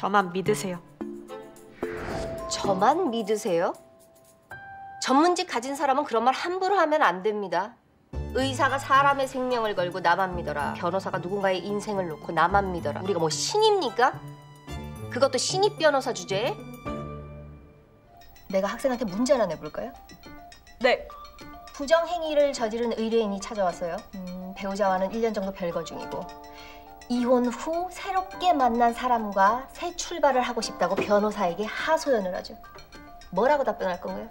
저만 믿으세요. 저만 믿으세요? 전문직 가진 사람은 그런 말 함부로 하면 안 됩니다. 의사가 사람의 생명을 걸고 나만 믿어라. 변호사가 누군가의 인생을 놓고 나만 믿어라. 우리가 뭐 신입니까? 그것도 신입 변호사 주제에? 내가 학생한테 문제 하나 내볼까요? 네. 부정행위를 저지른 의뢰인이 찾아왔어요. 배우자와는 1년 정도 별거 중이고 이혼 후 새롭게 만난 사람과 새 출발을 하고 싶다고 변호사에게 하소연을 하죠. 뭐라고 답변할 건가요?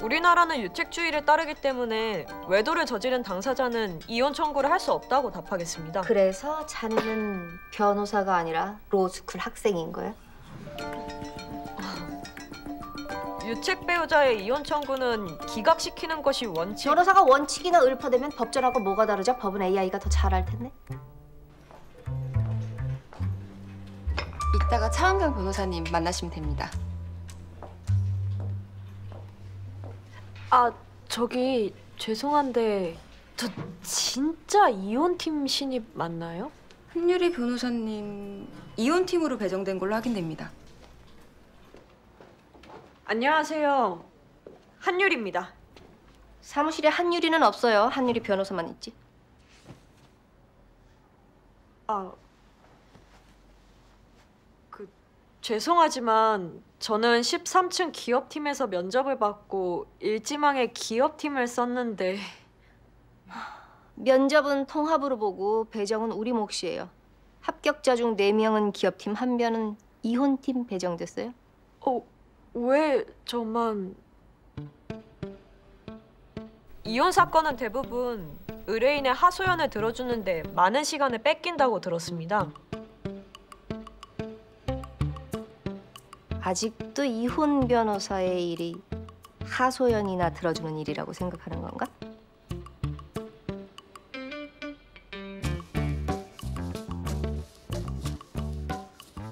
우리나라는 유책주의를 따르기 때문에 외도를 저지른 당사자는 이혼 청구를 할 수 없다고 답하겠습니다. 그래서 자네는 변호사가 아니라 로스쿨 학생인 거예요? 유책 배우자의 이혼 청구는 기각시키는 것이 원칙... 변호사가 원칙이나 을파되면 법전하고 뭐가 다르죠? 법은 AI가 더 잘할 텐데? 이따가 차은경 변호사님 만나시면 됩니다. 아, 저기 죄송한데 저 진짜 이혼팀 신입 맞나요? 한유리 변호사님 이혼팀으로 배정된 걸로 확인됩니다. 안녕하세요. 한유리입니다. 사무실에 한유리는 없어요. 한유리 변호사만 있지. 아, 죄송하지만 저는 13층 기업팀에서 면접을 받고 일지망에 기업팀을 썼는데. 면접은 통합으로 보고 배정은 우리 몫이에요. 합격자 중 4명은 기업팀, 1명은 이혼팀 배정됐어요. 왜 저만... 이혼 사건은 대부분 의뢰인의 하소연을 들어주는데 많은 시간을 뺏긴다고 들었습니다. 아직도 이혼 변호사의 일이 하소연이나 들어주는 일이라고 생각하는 건가?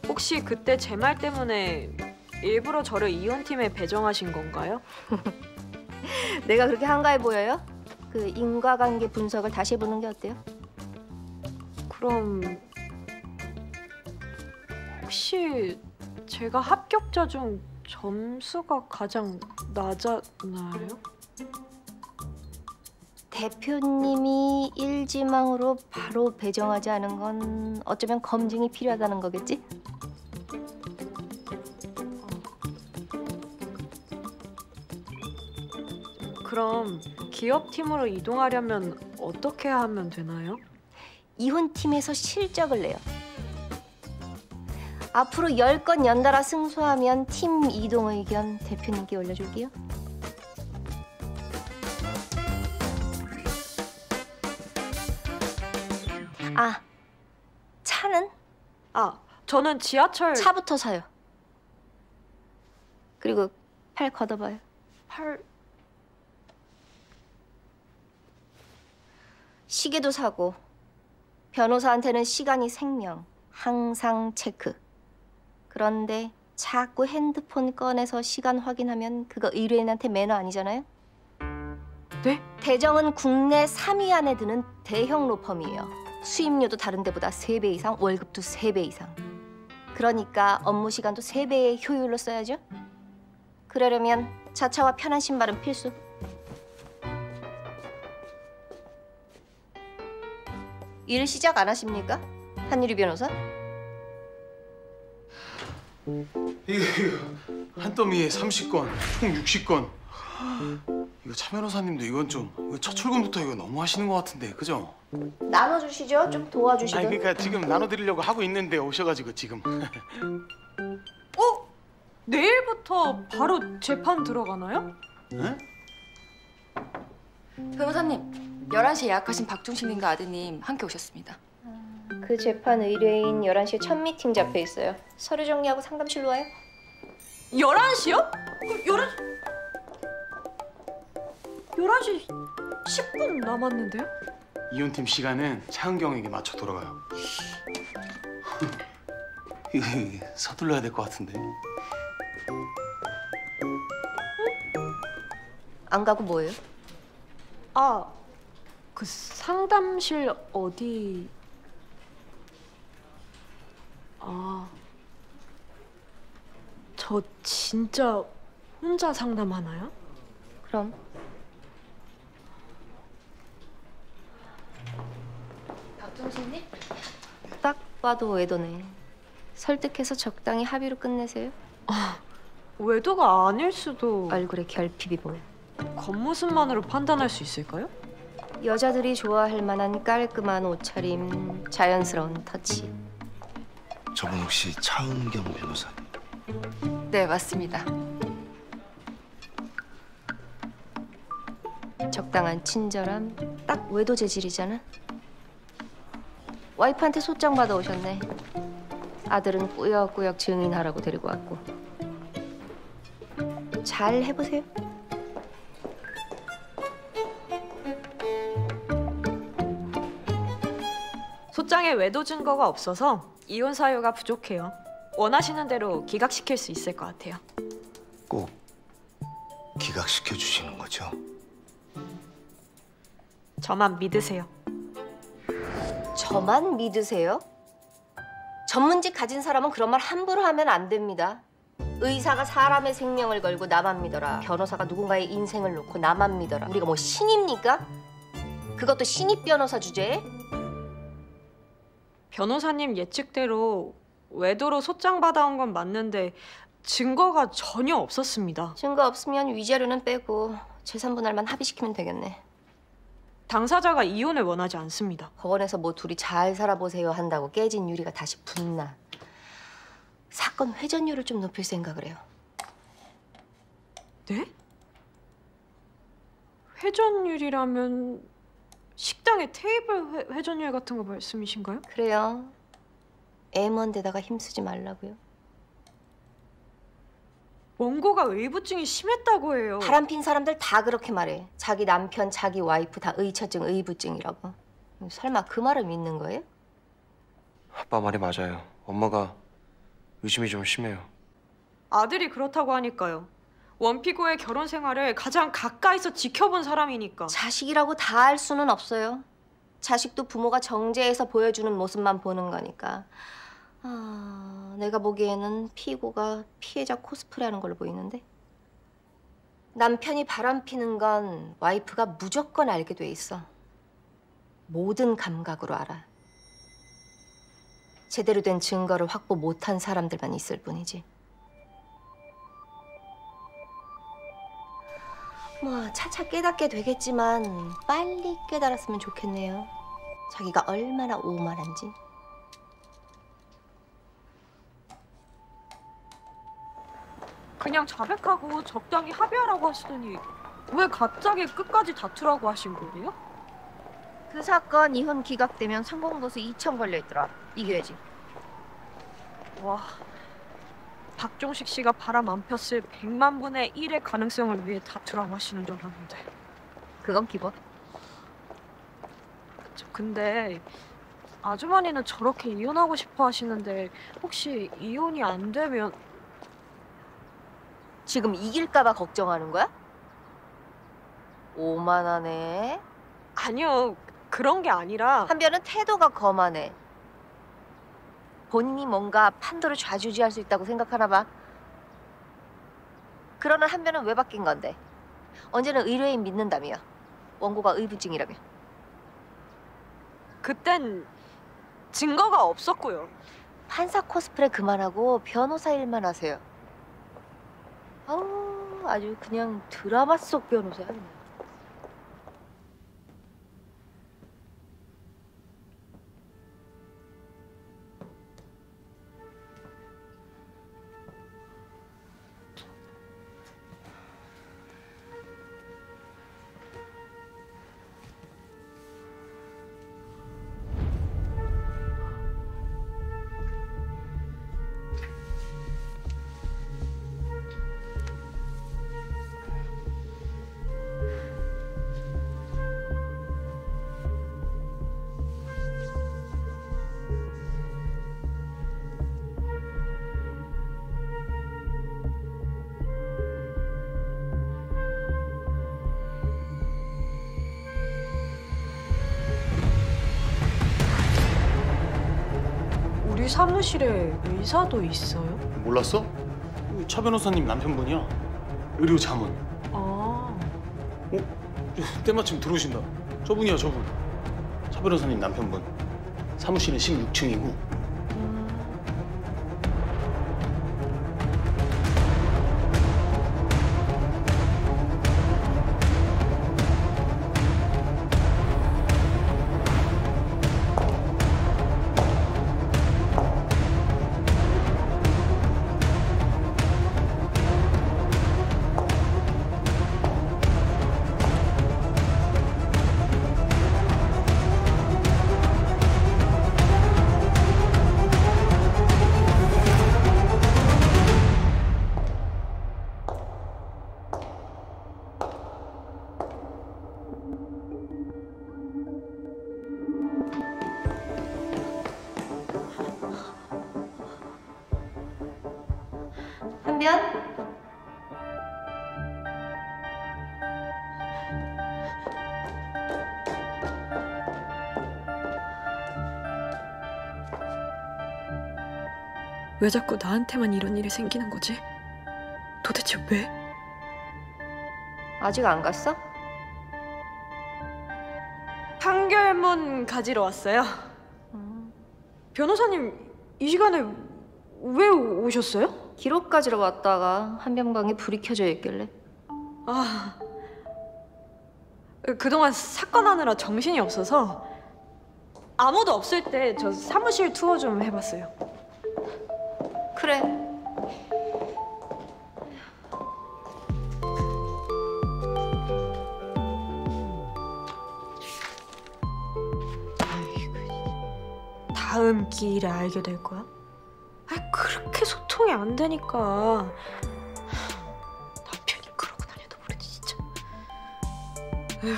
혹시 그때 제 말 때문에 일부러 저를 이혼팀에 배정하신 건가요? 내가 그렇게 한가해 보여요? 그 인과관계 분석을 다시 해보는 게 어때요? 그럼 혹시... 제가 합격자 중 점수가 가장 낮았나요? 대표님이 일지망으로 바로 배정하지 않은 건 어쩌면 검증이 필요하다는 거겠지? 그럼 기업팀으로 이동하려면 어떻게 하면 되나요? 이혼팀에서 실적을 내요. 앞으로 10건 연달아 승소하면 팀 이동 의견 대표님께 올려줄게요. 아, 차는? 아, 저는 지하철... 차부터 사요. 그리고 팔 걷어봐요. 팔... 시계도 사고, 변호사한테는 시간이 생명, 항상 체크. 그런데 자꾸 핸드폰 꺼내서 시간 확인하면 그거 의뢰인한테 매너 아니잖아요? 네? 대정은 국내 3위 안에 드는 대형 로펌이에요. 수임료도 다른 데보다 3배 이상, 월급도 3배 이상. 그러니까 업무 시간도 3배의 효율로 써야죠. 그러려면 자차와 편한 신발은 필수. 일 시작 안 하십니까? 한유리 변호사? 한 더미에 30건, 총 60건. 이거 차 변호사님도 이건 좀 첫 출근부터 이거 너무 하시는 것 같은데, 그죠? 나눠주시죠, 좀 도와주시죠. 아니 그러니까 지금 나눠드리려고 하고 있는데 오셔가지고 지금. 내일부터 바로 재판 들어가나요? 네? 변호사님, 11시에 예약하신 박종신님과 아드님 함께 오셨습니다. 그 재판 의뢰인 11시에 첫 미팅 잡혀 있어요. 서류 정리하고 상담실로 와요. 11시요? 11시 10분 남았는데요? 이혼팀 시간은 차은경에게 맞춰 돌아가요. 서둘러야 될 것 같은데. 안 가고 뭐예요? 아, 그 상담실 어디... 아, 저 진짜 혼자 상담하나요? 그럼. 박정신님? 딱 봐도 외도네. 설득해서 적당히 합의로 끝내세요? 아, 외도가 아닐 수도. 얼굴에 결핍이 보여. 겉모습만으로 판단할 수 있을까요? 여자들이 좋아할 만한 깔끔한 옷차림, 자연스러운 터치. 저분 혹시 차은경 변호사님? 네, 맞습니다. 적당한 친절함, 딱 외도 재질이잖아. 와이프한테 소장 받아오셨네. 아들은 꾸역꾸역 증인하라고 데리고 왔고. 잘 해보세요. 소장에 외도 증거가 없어서 이혼 사유가 부족해요. 원하시는 대로 기각시킬 수 있을 것 같아요. 꼭 기각시켜 주시는 거죠? 저만 믿으세요. 저만 믿으세요? 전문직 가진 사람은 그런 말 함부로 하면 안 됩니다. 의사가 사람의 생명을 걸고 나만 믿어라. 변호사가 누군가의 인생을 놓고 나만 믿어라. 우리가 뭐 신입니까? 그것도 신입 변호사 주제에? 변호사님 예측대로 외도로 소장 받아온 건 맞는데 증거가 전혀 없었습니다. 증거 없으면 위자료는 빼고 재산 분할만 합의시키면 되겠네. 당사자가 이혼을 원하지 않습니다. 법원에서 뭐 둘이 잘 살아보세요 한다고 깨진 유리가 다시 붙나. 사건 회전율을 좀 높일 생각을 해요. 네? 회전율이라면 식당의 테이블 회전율 같은 거 말씀이신가요? 그래요. M1 데다가 힘쓰지 말라고요. 원고가 의부증이 심했다고 해요. 바람핀 사람들 다 그렇게 말해. 자기 남편, 자기 와이프 다 의처증, 의부증이라고. 설마 그 말을 믿는 거예요? 아빠 말이 맞아요. 엄마가 의심이 좀 심해요. 아들이 그렇다고 하니까요. 원피고의 결혼 생활을 가장 가까이서 지켜본 사람이니까. 자식이라고 다 알 수는 없어요. 자식도 부모가 정제해서 보여주는 모습만 보는 거니까. 아, 내가 보기에는 피고가 피해자 코스프레하는 걸로 보이는데? 남편이 바람피는 건 와이프가 무조건 알게 돼 있어. 모든 감각으로 알아. 제대로 된 증거를 확보 못한 사람들만 있을 뿐이지. 뭐 차차 깨닫게 되겠지만 빨리 깨달았으면 좋겠네요. 자기가 얼마나 오만한지. 그냥 자백하고 적당히 합의하라고 하시더니 왜 갑자기 끝까지 다투라고 하신 거예요? 그 사건 이혼 기각되면 상공보수 2천 걸려있더라. 이겨야지. 와, 박종식 씨가 바람 안 폈을 100만 분의 1의 가능성을 위해 다투라고 하시는 줄 알았는데. 그건 기본. 그쵸, 근데 아주머니는 저렇게 이혼하고 싶어 하시는데 혹시 이혼이 안 되면... 지금 이길까 봐 걱정하는 거야? 오만하네. 아니요, 그런 게 아니라 한별은 태도가 거만해. 본인이 뭔가 판도를 좌지우지할 수 있다고 생각하나 봐. 그러는 한별은 왜 바뀐 건데? 언제는 의뢰인 믿는다며. 원고가 의부증이라며. 그땐 증거가 없었고요. 판사 코스프레 그만하고 변호사 일만 하세요. 아우, 아주 그냥 드라마 속 변호사야. 사무실에 의사도 있어요? 몰랐어? 차 변호사님 남편분이요. 의료 자문. 아. 어? 때마침 들어오신다. 저분이야, 저분. 차 변호사님 남편분. 사무실은 16층이고. 왜 자꾸 나한테만 이런 일이 생기는 거지? 도대체 왜? 아직 안 갔어? 판결문 가지러 왔어요. 변호사님, 이 시간에 왜 오셨어요? 기록 가지러 왔다가 한병방에 불이 켜져 있길래. 아, 그동안 사건 하느라 정신이 없어서 아무도 없을 때 저 사무실 투어 좀 해봤어요. 그래. 아이고, 다음 기일에 알게 될 거야? 아, 그렇게 소통이 안 되니까. 남편이 그러고 다녀도 모르지 진짜. 에휴.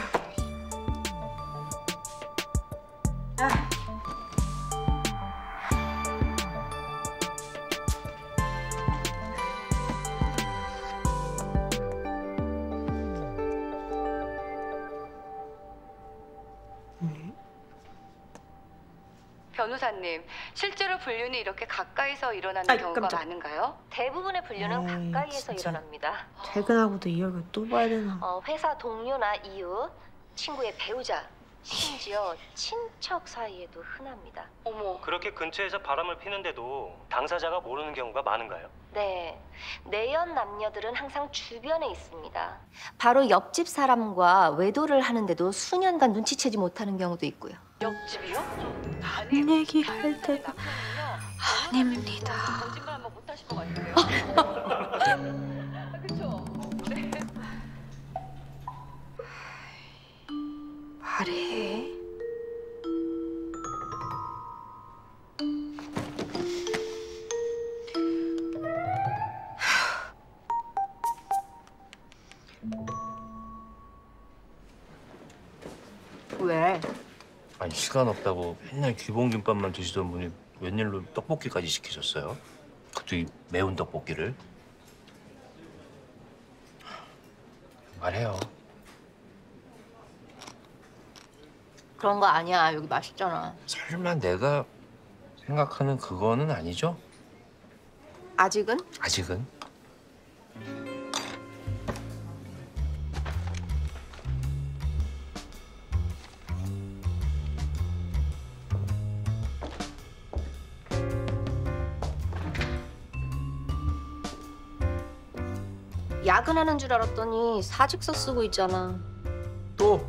변호사님, 실제로 불륜이 이렇게 가까이서 일어나는 경우가 많은가요? 대부분의 불륜은 가까이에서 일어납니다. 퇴근하고도 이 얼굴 또 봐야 되나? 회사 동료나 이웃, 친구의 배우자, 심지어 친척 사이에도 흔합니다. 어머, 그렇게 근처에서 바람을 피는데도 당사자가 모르는 경우가 많은가요? 네, 내연 남녀들은 항상 주변에 있습니다. 바로 옆집 사람과 외도를 하는데도 수년간 눈치채지 못하는 경우도 있고요. 옆집이요? 안 얘기할 때가 아닙니다. 거짓말 한번 못 하실 것 같아요. 그렇죠? 네. 말해. 왜? 아니, 시간 없다고 맨날 귀봉김밥만 드시던 분이 웬일로 떡볶이까지 시키셨어요? 그것도 매운 떡볶이를? 말해요. 그런 거 아니야. 여기 맛있잖아. 설마 내가 생각하는 그거는 아니죠? 아직은? 아직은? 야근하는 줄 알았더니 사직서 쓰고 있잖아. 또?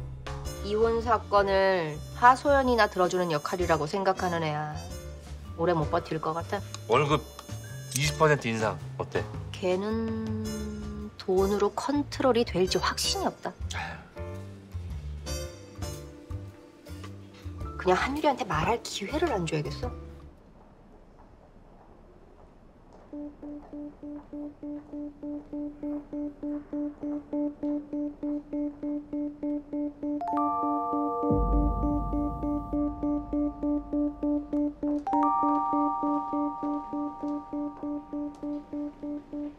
이혼 사건을 하소연이나 들어주는 역할이라고 생각하는 애야. 오래 못 버틸 것 같아. 월급 20% 인상 어때? 걔는 돈으로 컨트롤이 될지 확신이 없다. 그냥 한유리한테 말할 기회를 안 줘야겠어?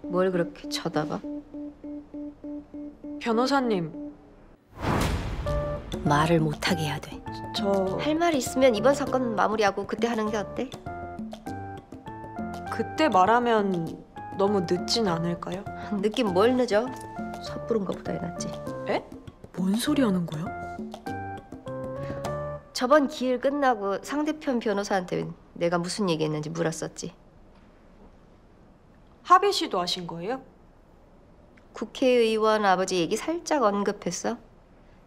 뭘 그렇게 쳐다봐? 변호사님, 말을 못하게 해야 돼. 저... 할 말이 있으면 이번 사건 마무리하고 그때 하는 게 어때? 그때 말하면 너무 늦진 않을까요? 늦긴 뭘 늦어? 섣부른 것보다 낫지. 에? 뭔 소리 하는 거야? 저번 기일 끝나고 상대편 변호사한테 내가 무슨 얘기했는지 물었었지. 합의 시도하신 거예요? 국회의원 아버지 얘기 살짝 언급했어.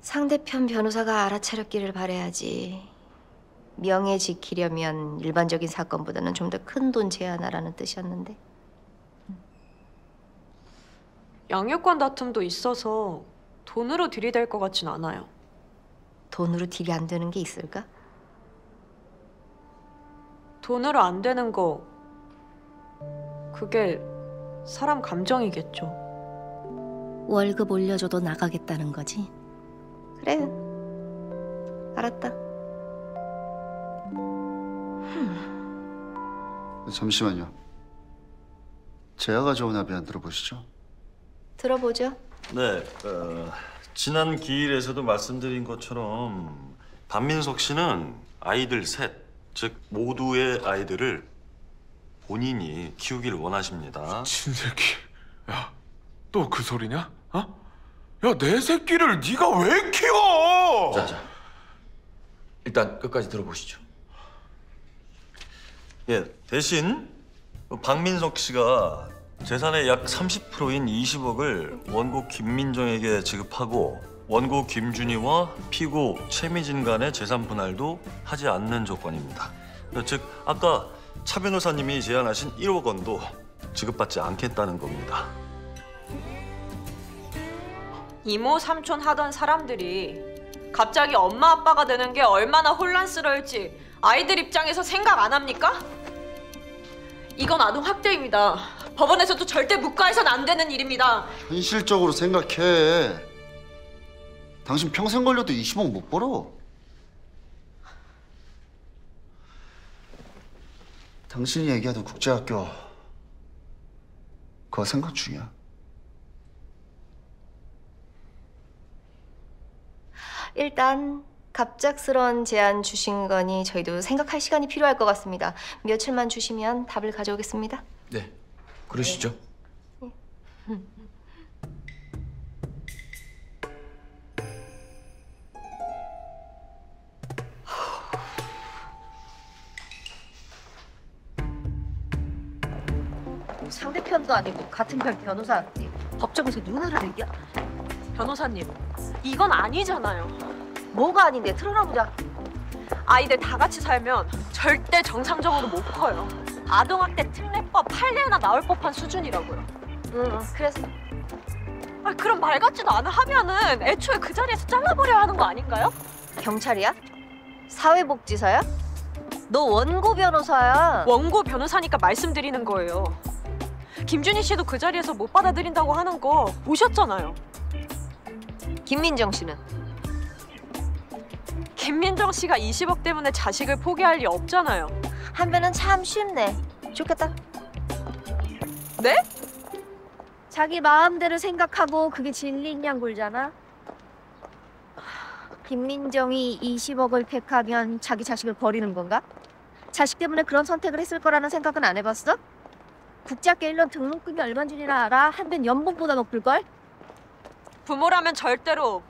상대편 변호사가 알아차렸기를 바라야지. 명예 지키려면 일반적인 사건보다는 좀 더 큰 돈 제안하라는 뜻이었는데. 양육권 다툼도 있어서 돈으로 딜이 될 것 같진 않아요. 돈으로 딜이 안 되는 게 있을까? 돈으로 안 되는 거, 그게 사람 감정이겠죠. 월급 올려줘도 나가겠다는 거지? 그래, 알았다. 잠시만요. 제가 가져온 합의 들어보시죠. 들어보죠. 네, 지난 기일에서도 말씀드린 것처럼 박민석 씨는 아이들 셋, 즉 모두의 아이들을 본인이 키우길 원하십니다. 미친 새끼. 야, 또 그 소리냐? 어? 야, 내 새끼를 네가 왜 키워? 자, 일단 끝까지 들어보시죠. 예, 대신 박민석 씨가 재산의 약 30%인 20억을 원고 김민정에게 지급하고 원고 김준희와 피고 최미진 간의 재산 분할도 하지 않는 조건입니다. 즉, 아까 차 변호사님이 제안하신 1억 원도 지급받지 않겠다는 겁니다. 이모, 삼촌 하던 사람들이 갑자기 엄마, 아빠가 되는 게 얼마나 혼란스러울지 아이들 입장에서 생각 안 합니까? 이건 아동학대입니다. 법원에서도 절대 묵과해선 안 되는 일입니다. 현실적으로 생각해. 당신 평생 걸려도 20억 못 벌어. 당신이 얘기하던 국제학교, 그거 생각 중이야. 일단 갑작스러운 제안 주신 거니 저희도 생각할 시간이 필요할 것 같습니다. 며칠만 주시면 답을 가져오겠습니다. 네, 그러시죠. 네. 상대편도 아니고 같은 편 변호사한테 법정에서 누나를 얘기야? 변호사님, 이건 아니잖아요. 뭐가 아닌데? 틀어놔보자. 아이들 다 같이 살면 절대 정상적으로 못 커요. 아동학대 특례법 판례나 나올 법한 수준이라고요. 그래서? 아, 그럼 말 같지도 않은 합의안은 애초에 그 자리에서 잘라버려야 하는 거 아닌가요? 경찰이야? 사회복지사야? 너 원고 변호사야. 원고 변호사니까 말씀드리는 거예요. 김준희 씨도 그 자리에서 못 받아들인다고 하는 거 보셨잖아요. 김민정 씨는? 김민정 씨가 20억 때문에 자식을 포기할 리 없잖아요. 한변은 참 쉽네. 좋겠다. 네? 자기 마음대로 생각하고 그게 진리인 양 골잖아. 김민정이 20억을 팩하면 자기 자식을 버리는 건가? 자식 때문에 그런 선택을 했을 거라는 생각은 안 해봤어? 국제학교 1년 등록금이 얼만 줄이나 알아? 한변 연봉보다 높을걸? 부모라면 절대로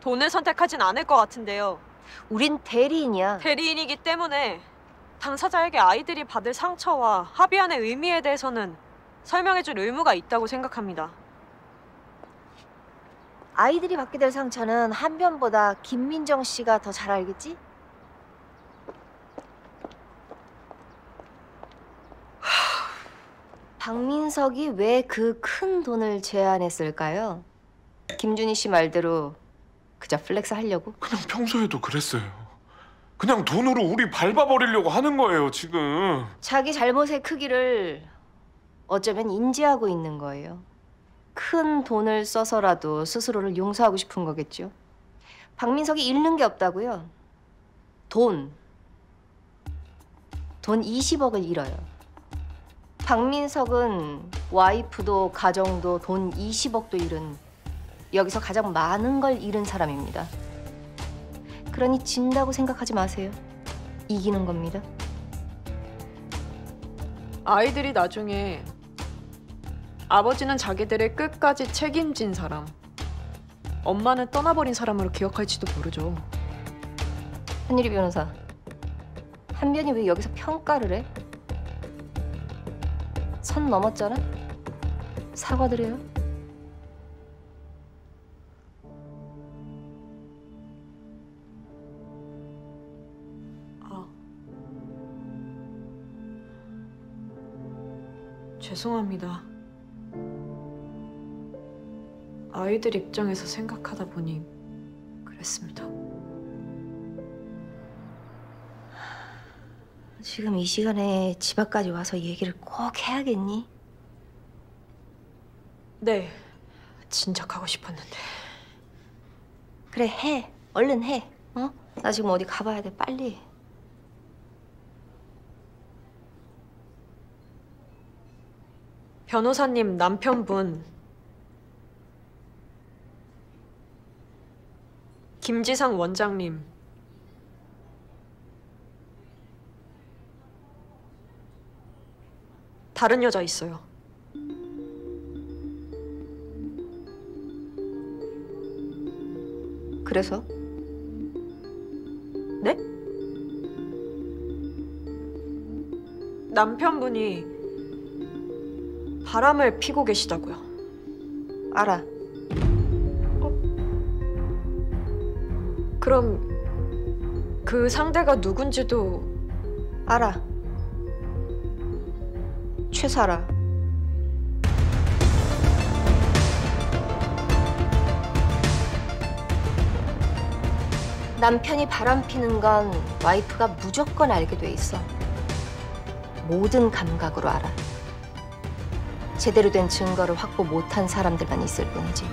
돈을 선택하진 않을 것 같은데요. 우린 대리인이야. 대리인이기 때문에 당사자에게 아이들이 받을 상처와 합의안의 의미에 대해서는 설명해줄 의무가 있다고 생각합니다. 아이들이 받게 될 상처는 한변보다 김민정 씨가 더 잘 알겠지? 박민석이 왜 그 큰 돈을 제안했을까요? 김준희 씨 말대로 그저 플렉스 하려고? 그냥 평소에도 그랬어요. 그냥 돈으로 우리 밟아버리려고 하는 거예요, 지금. 자기 잘못의 크기를 어쩌면 인지하고 있는 거예요. 큰 돈을 써서라도 스스로를 용서하고 싶은 거겠죠. 박민석이 잃는 게 없다고요? 돈 20억을 잃어요. 박민석은 와이프도 가정도 돈 20억도 잃은, 여기서 가장 많은 걸 잃은 사람입니다. 그러니 진다고 생각하지 마세요. 이기는 겁니다. 아이들이 나중에 아버지는 자기들을 끝까지 책임진 사람, 엄마는 떠나버린 사람으로 기억할지도 모르죠. 한유리 변호사, 한변이 왜 여기서 평가를 해? 선 넘었잖아? 사과드려요. 죄송합니다. 아이들 입장에서 생각하다 보니 그랬습니다. 지금 이 시간에 집 앞까지 와서 얘기를 꼭 해야겠니? 네, 진작하고 싶었는데. 그래, 해. 얼른 해. 어? 나 지금 어디 가봐야 돼, 빨리. 변호사님 남편분 김지상 원장님 다른 여자 있어요. 그래서? 네? 남편분이 바람을 피고 계시다고요. 알아. 그럼 그 상대가 누군지도 알아. 최사라. 남편이 바람 피는 건 와이프가 무조건 알게 돼 있어. 모든 감각으로 알아. 제대로 된 증거를 확보 못한 사람들만 있을 뿐이지.